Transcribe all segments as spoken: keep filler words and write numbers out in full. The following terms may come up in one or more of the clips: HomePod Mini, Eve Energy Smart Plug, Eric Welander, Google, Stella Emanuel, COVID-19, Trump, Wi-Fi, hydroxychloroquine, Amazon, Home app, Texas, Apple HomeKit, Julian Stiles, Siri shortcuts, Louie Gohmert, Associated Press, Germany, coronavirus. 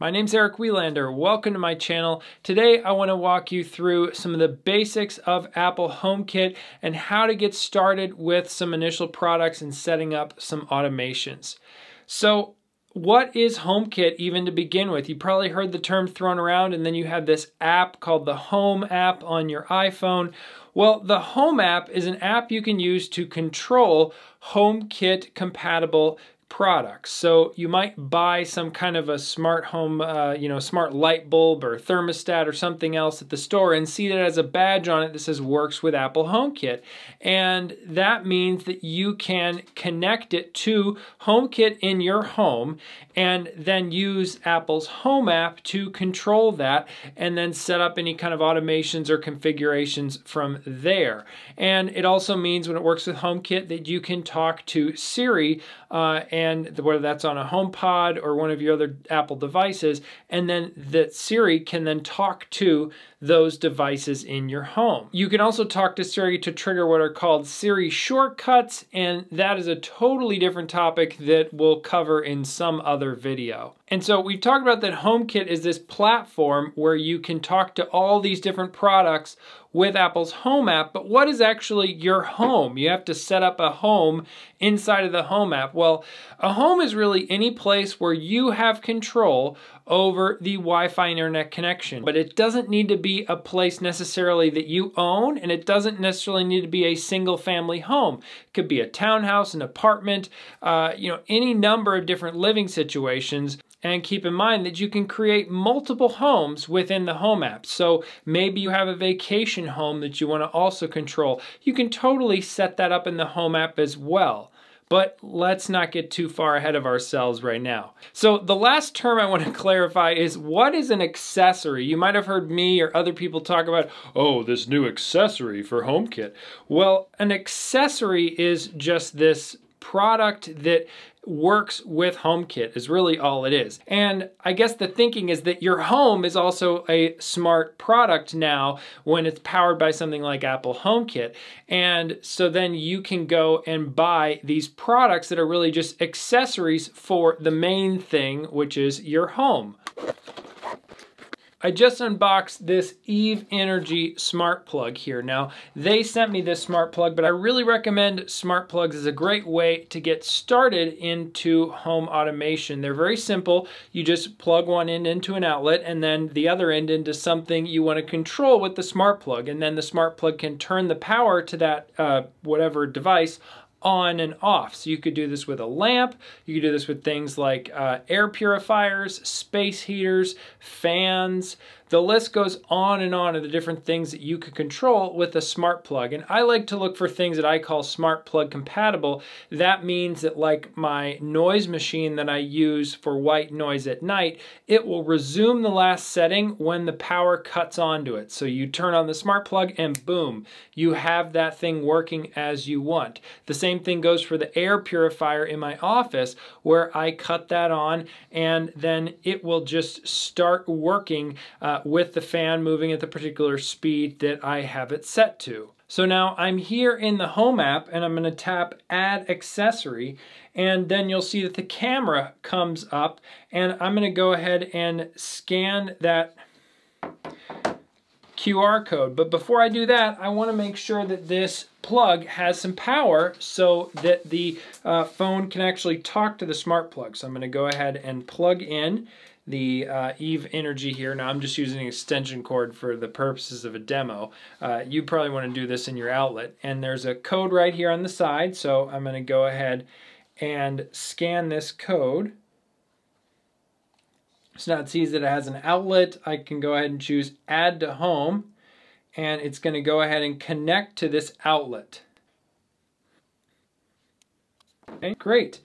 My name's Eric Welander, welcome to my channel. Today I wanna walk you through some of the basics of Apple HomeKit and how to get started with some initial products and setting up some automations. So what is HomeKit even to begin with? You probably heard the term thrown around, and then you have this app called the Home app on your iPhone. Well, the Home app is an app you can use to control HomeKit compatible products. So you might buy some kind of a smart home, uh, you know, smart light bulb or thermostat or something else at the store and see that it has a badge on it that says works with Apple HomeKit. And that means that you can connect it to HomeKit in your home and then use Apple's Home app to control that and then set up any kind of automations or configurations from there. And it also means when it works with HomeKit that you can talk to Siri uh, and And whether that's on a HomePod or one of your other Apple devices, and then that Siri can then talk to those devices in your home. You can also talk to Siri to trigger what are called Siri shortcuts, and that is a totally different topic that we'll cover in some other video. And so we've talked about that HomeKit is this platform where you can talk to all these different products with Apple's Home app, but what is actually your home? You have to set up a home inside of the Home app. Well, a home is really any place where you have control over the Wi-Fi internet connection, but it doesn't need to be a place necessarily that you own, and it doesn't necessarily need to be a single family home. It could be a townhouse, an apartment, uh, you know, any number of different living situations. And keep in mind that you can create multiple homes within the Home app. So maybe you have a vacation home that you want to also control. You can totally set that up in the Home app as well. But let's not get too far ahead of ourselves right now. So the last term I want to clarify is, what is an accessory? You might have heard me or other people talk about, oh, this new accessory for HomeKit. Well, an accessory is just this product that works with HomeKit is really all it is. And I guess the thinking is that your home is also a smart product now when it's powered by something like Apple HomeKit. And so then you can go and buy these products that are really just accessories for the main thing, which is your home. I just unboxed this Eve Energy Smart Plug here. Now, they sent me this Smart Plug, but I really recommend Smart Plugs as a great way to get started into home automation. They're very simple. You just plug one end into an outlet and then the other end into something you want to control with the Smart Plug. And then the Smart Plug can turn the power to that uh, whatever device on and off. So you could do this with a lamp, you could do this with things like uh, air purifiers, space heaters, fans. The list goes on and on of the different things that you could control with a smart plug. And I like to look for things that I call smart plug compatible. That means that, like my noise machine that I use for white noise at night, it will resume the last setting when the power cuts onto it. So you turn on the smart plug and boom, you have that thing working as you want. The same thing goes for the air purifier in my office, where I cut that on and then it will just start working uh, with the fan moving at the particular speed that I have it set to. So now I'm here in the Home app and I'm going to tap Add Accessory, and then you'll see that the camera comes up, and I'm going to go ahead and scan that Q R code. But before I do that, I want to make sure that this plug has some power so that the uh, phone can actually talk to the smart plug. So I'm going to go ahead and plug in the uh, Eve Energy here. Now I'm just using an extension cord for the purposes of a demo. Uh, you probably want to do this in your outlet. And there's a code right here on the side, so I'm going to go ahead and scan this code. So now it sees that it has an outlet. I can go ahead and choose Add to Home, and it's going to go ahead and connect to this outlet. Okay, great.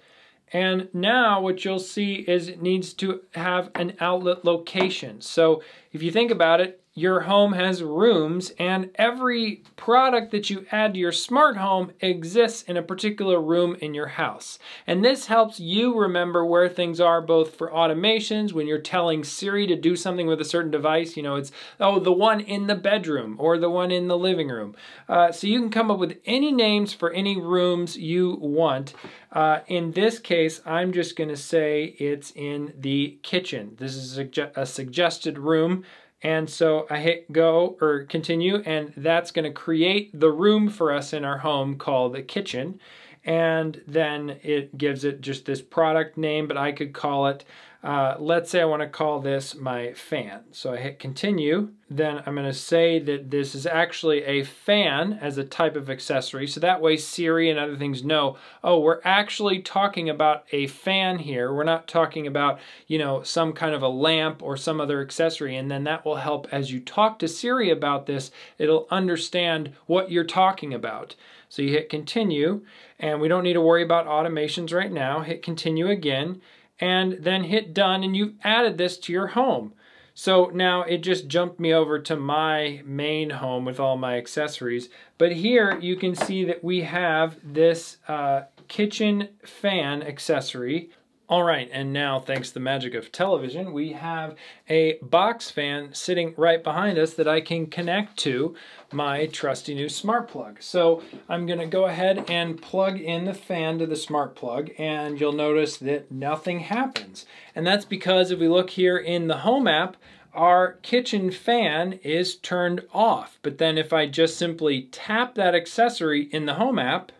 And now what you'll see is it needs to have an outlet location. So if you think about it, your home has rooms, and every product that you add to your smart home exists in a particular room in your house. And this helps you remember where things are, both for automations, when you're telling Siri to do something with a certain device, you know, it's, oh, the one in the bedroom or the one in the living room. Uh, so you can come up with any names for any rooms you want. Uh, in this case, I'm just gonna say it's in the kitchen. This is a, suge- a suggested room. And so I hit go or continue, and that's gonna create the room for us in our home called the kitchen. And then it gives it just this product name, but I could call it, uh, let's say I wanna call this my fan. So I hit continue. Then I'm gonna say that this is actually a fan as a type of accessory. So that way Siri and other things know, oh, we're actually talking about a fan here. We're not talking about, you know, some kind of a lamp or some other accessory. And then that will help as you talk to Siri about this, it'll understand what you're talking about. So you hit continue, and we don't need to worry about automations right now. Hit continue again, and then hit done, and you've added this to your home. So now it just jumped me over to my main home with all my accessories. But here you can see that we have this uh, kitchen fan accessory. All right, and now thanks to the magic of television, we have a box fan sitting right behind us that I can connect to my trusty new smart plug. So I'm gonna go ahead and plug in the fan to the smart plug, and you'll notice that nothing happens. And that's because if we look here in the Home app, our kitchen fan is turned off. But then if I just simply tap that accessory in the Home app,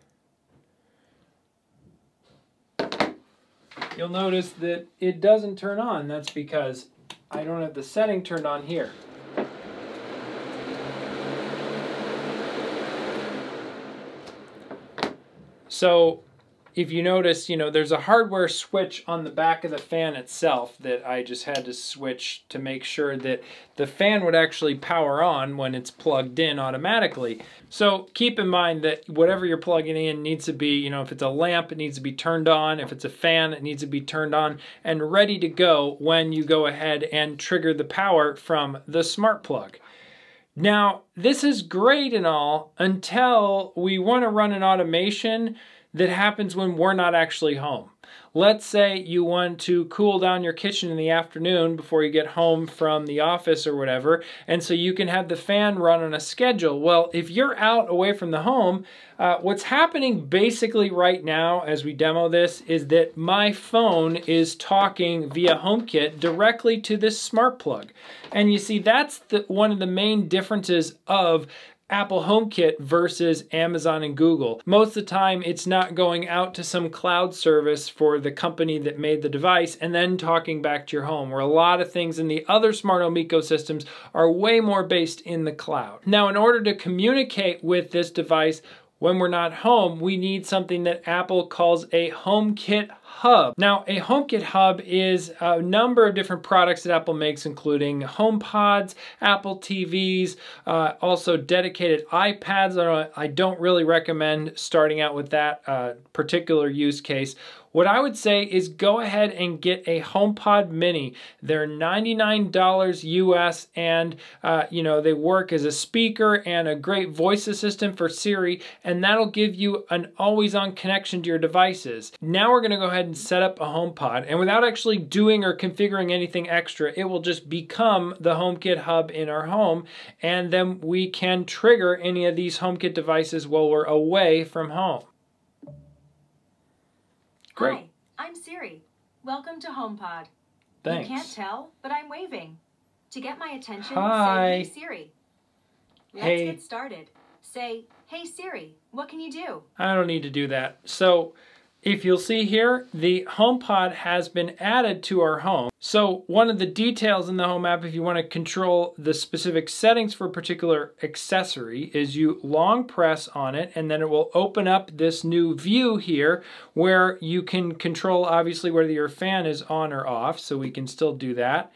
you'll notice that it doesn't turn on. That's because I don't have the setting turned on here. So if you notice, you know, there's a hardware switch on the back of the fan itself that I just had to switch to make sure that the fan would actually power on when it's plugged in automatically. So keep in mind that whatever you're plugging in needs to be, you know, if it's a lamp, it needs to be turned on. If it's a fan, it needs to be turned on and ready to go when you go ahead and trigger the power from the smart plug. Now, this is great and all until we want to run an automation that happens when we're not actually home. Let's say you want to cool down your kitchen in the afternoon before you get home from the office or whatever, and so you can have the fan run on a schedule. Well, if you're out away from the home, uh, what's happening basically right now as we demo this is that my phone is talking via HomeKit directly to this smart plug. And you see, that's the, one of the main differences of Apple HomeKit versus Amazon and Google. Most of the time, it's not going out to some cloud service for the company that made the device and then talking back to your home, where a lot of things in the other smart home ecosystems are way more based in the cloud. Now, in order to communicate with this device when we're not home, we need something that Apple calls a HomeKit Hub. Now, a HomeKit Hub is a number of different products that Apple makes, including HomePods, Apple T Vs, uh, also dedicated iPads. I don't, I don't really recommend starting out with that uh, particular use case. What I would say is go ahead and get a HomePod Mini. They're ninety-nine dollars U S, and uh, you know, they work as a speaker and a great voice assistant for Siri, and that'll give you an always-on connection to your devices. Now we're gonna go ahead and set up a HomePod, and without actually doing or configuring anything extra, it will just become the HomeKit Hub in our home, and then we can trigger any of these HomeKit devices while we're away from home. Great. Hi, I'm Siri. Welcome to HomePod. Thanks. You can't tell, but I'm waving. To get my attention, Hi. say, hey, Siri. Let's hey. get started. Say, hey, Siri, what can you do? I don't need to do that. So if you'll see here, the HomePod has been added to our home. So one of the details in the Home app, if you want to control the specific settings for a particular accessory, is you long press on it, and then it will open up this new view here where you can control, obviously, whether your fan is on or off, so we can still do that.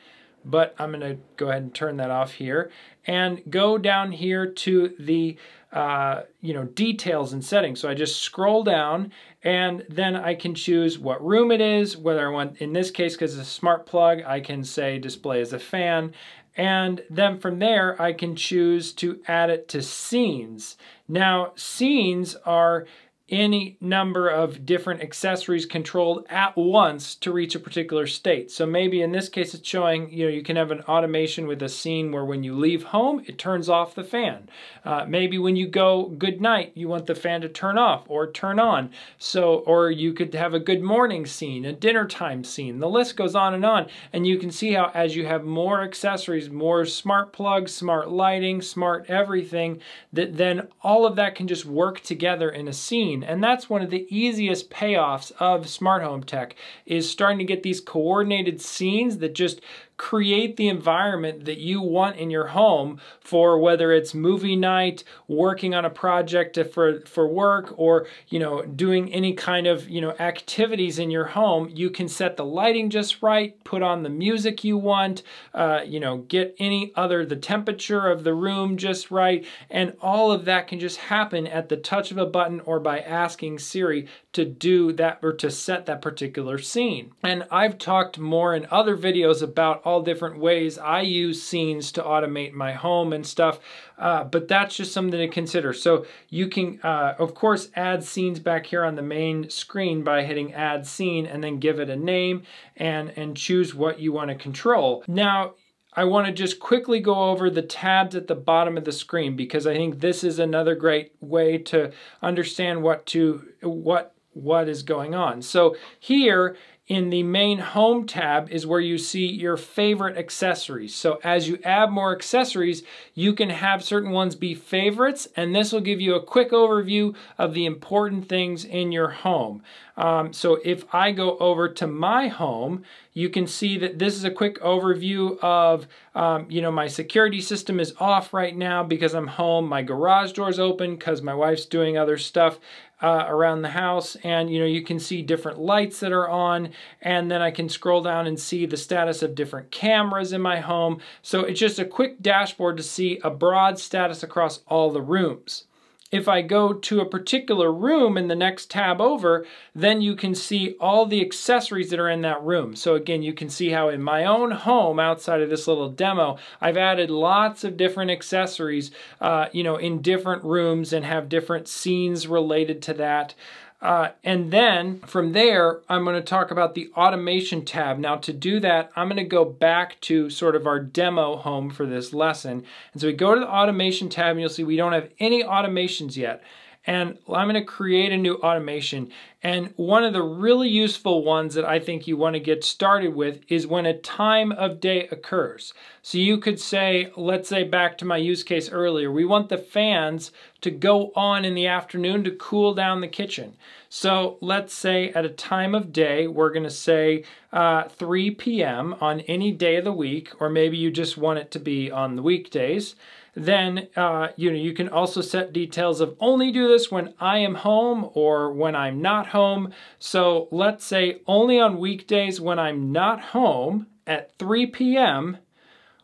but I'm going to go ahead and turn that off here and go down here to the uh, you know, details and settings. So I just scroll down and then I can choose what room it is, whether I want, in this case, because it's a smart plug, I can say display as a fan. And then from there, I can choose to add it to scenes. Now, scenes are any number of different accessories controlled at once to reach a particular state. So maybe in this case it's showing, you know, you can have an automation with a scene where when you leave home, it turns off the fan. Uh, maybe when you go good night, you want the fan to turn off or turn on. So, or you could have a good morning scene, a dinner time scene. The list goes on and on. And you can see how as you have more accessories, more smart plugs, smart lighting, smart everything, that then all of that can just work together in a scene. And that's one of the easiest payoffs of smart home tech, is starting to get these coordinated scenes that just create the environment that you want in your home, for whether it's movie night, working on a project for, for work, or, you know, doing any kind of, you know, activities in your home. You can set the lighting just right, put on the music you want, uh, you know, get any other, the temperature of the room just right. And all of that can just happen at the touch of a button or by asking Siri to do that or to set that particular scene. And I've talked more in other videos about all different ways I use scenes to automate my home and stuff, uh, but that's just something to consider. So you can, uh, of course, add scenes back here on the main screen by hitting add scene and then give it a name and, and choose what you want to control. Now, I want to just quickly go over the tabs at the bottom of the screen, because I think this is another great way to understand what to, what, what is going on. So here, in the main home tab is where you see your favorite accessories. So as you add more accessories, you can have certain ones be favorites, and this will give you a quick overview of the important things in your home. Um, so if I go over to my home, you can see that this is a quick overview of, um, you know, my security system is off right now because I'm home. My garage door is open because my wife's doing other stuff Uh, around the house, and you know, you can see different lights that are on, and then I can scroll down and see the status of different cameras in my home. So it's just a quick dashboard to see a broad status across all the rooms. If I go to a particular room in the next tab over, then you can see all the accessories that are in that room. So again, you can see how in my own home, outside of this little demo, I've added lots of different accessories, uh, you know, in different rooms, and have different scenes related to that. Uh, and then from there, I'm going to talk about the automation tab. Now to do that, I'm going to go back to sort of our demo home for this lesson. And so we go to the automation tab and you'll see we don't have any automations yet. And I'm going to create a new automation. And one of the really useful ones that I think you want to get started with is when a time of day occurs. So you could say, let's say back to my use case earlier, we want the fans to go on in the afternoon to cool down the kitchen. So let's say at a time of day, we're going to say uh, three p m on any day of the week, or maybe you just want it to be on the weekdays. Then uh, you know, you can also set details of only do this when I am home or when I'm not home. So let's say only on weekdays when I'm not home at three p m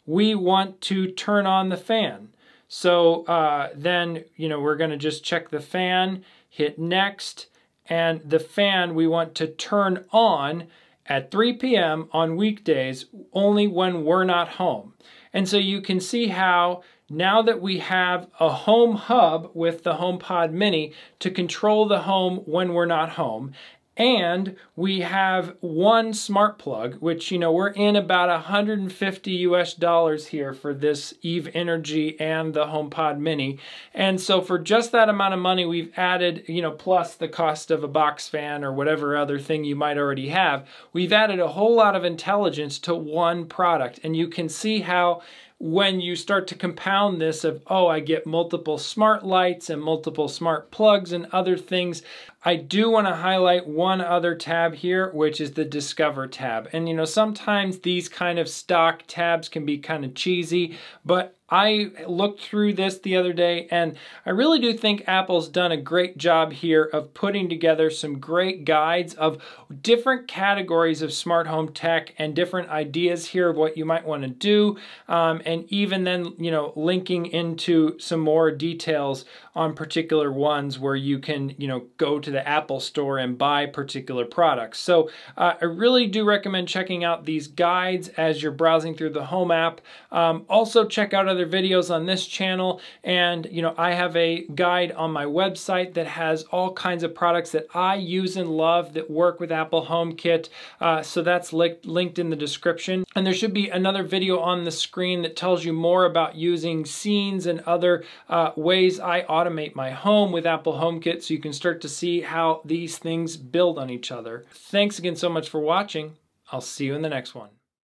we want to turn on the fan. So uh, then you know, we're going to just check the fan, hit next, and the fan we want to turn on at three p m on weekdays only when we're not home. And so you can see how now that we have a home hub with the HomePod Mini to control the home when we're not home, and we have one smart plug, which, you know, we're in about one hundred fifty U S dollars here for this Eve Energy and the HomePod Mini. And so for just that amount of money, we've added, you know, plus the cost of a box fan or whatever other thing you might already have, we've added a whole lot of intelligence to one product. And you can see how when you start to compound this of, oh, I get multiple smart lights and multiple smart plugs and other things. I do want to highlight one other tab here, which is the Discover tab. And you know, sometimes these kind of stock tabs can be kind of cheesy, but I looked through this the other day, and I really do think Apple's done a great job here of putting together some great guides of different categories of smart home tech and different ideas here of what you might want to do, um, and even then, you know, linking into some more details on particular ones where you can, you know, go to the Apple Store and buy particular products. So uh, I really do recommend checking out these guides as you're browsing through the Home app. Um, also, check out other videos on this channel, and you know, I have a guide on my website that has all kinds of products that I use and love that work with Apple HomeKit, uh, so that's li linked in the description. And there should be another video on the screen that tells you more about using scenes and other uh, ways I automate my home with Apple HomeKit, so you can start to see how these things build on each other. Thanks again so much for watching. I'll see you in the next one.